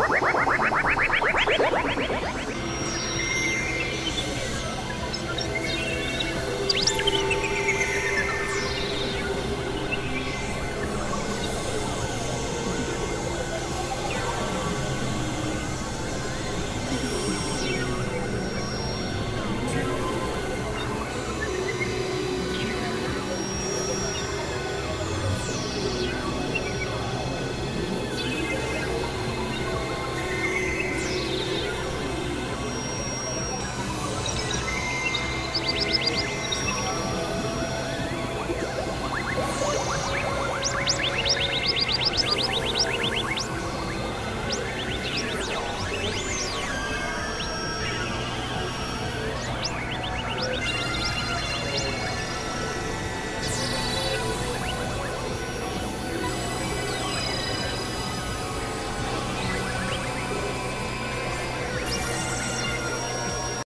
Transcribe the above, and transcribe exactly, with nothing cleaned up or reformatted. What?